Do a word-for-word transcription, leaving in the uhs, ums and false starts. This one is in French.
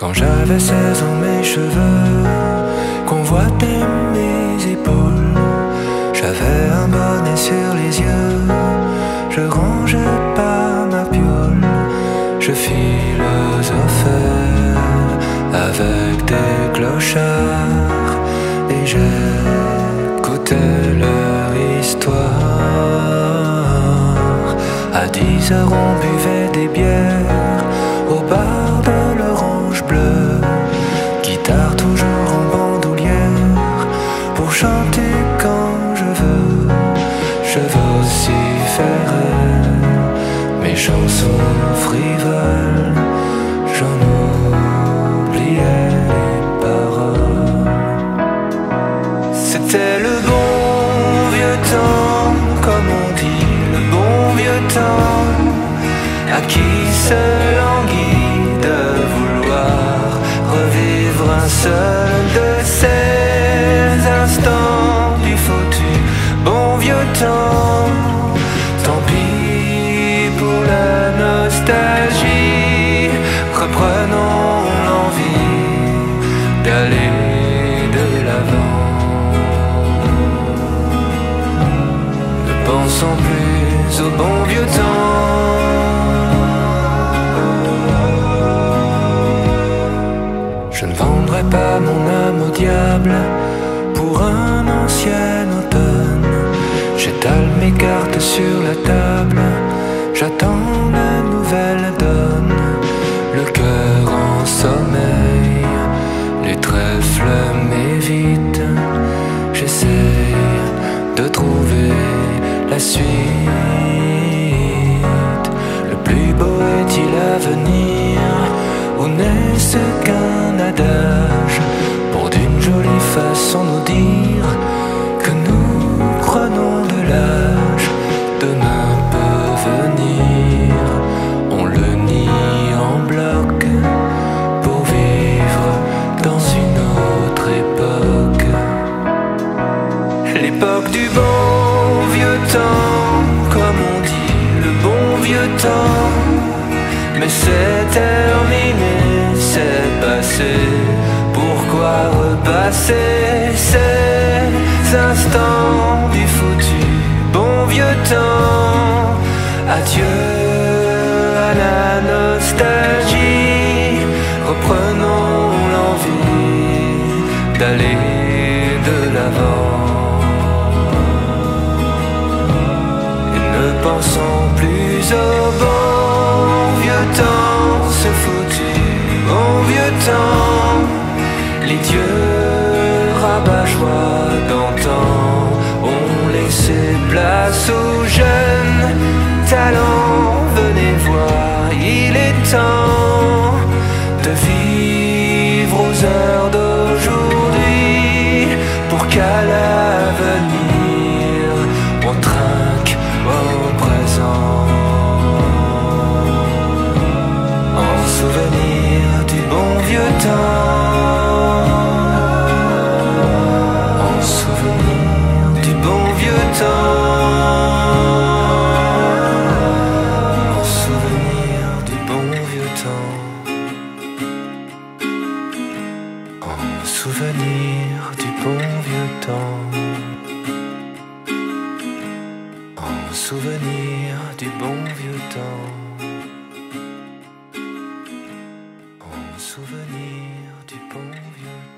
Quand j'avais seize ans, mes cheveux convoitaient mes épaules. J'avais un bonnet sur les yeux, je rangeais pas ma piole. Je philosophais avec des clochards et j'écoutais leur histoire. À dix heures on buvait des bières au bar de l'Orange Bleu, guitare toujours en bandoulière pour chanter quand je veux. Je vociférais mes chansons frivoles, j'en oubliais les paroles. C'était le bon vieux temps, comme on dit, le bon vieux temps, à qui se languit de vouloir revivre un seul de ces instants du foutu bon vieux temps. Tant pis pour la nostalgie, reprenons l'envie d'aller de l'avant. Ne pensons plus au bon vieux temps. Je ne vendrai pas mon âme au diable pour un ancien automne. J'étale mes cartes sur la table, j'attends la nouvelle donne. Le cœur en sommeil, les trèfles m'évitent. J'essaie de trouver la suite. Le plus beau est-il à venir, où n'est-ce qu'un adage pour d'une jolie façon nous dire que nous prenons de l'âge. Demain peut venir, on le nie en bloc pour vivre dans une autre époque. L'époque du bon vieux temps, comme on dit, le bon vieux temps. Mais c'est terminé, c'est passé, pourquoi repasser ces instants du foutu bon vieux temps? Adieu à la nostalgie, reprenons l'envie d'aller de l'avant. Et ne pensons plus au bon vieux temps, ce foutu bon vieux temps. Les dieux rabat-joie d'antan ont laissé place aux jeunes talents. Venez voir, il est temps de vivre aux heures d'aujourd'hui pour qu'à l'avenir on trinque au présent. En souvenir bon vieux temps, en souvenir du bon vieux temps, en souvenir du bon vieux temps, en souvenir du bon vieux temps, en souvenir du bon vieux temps. Souvenir du bon vieux temps.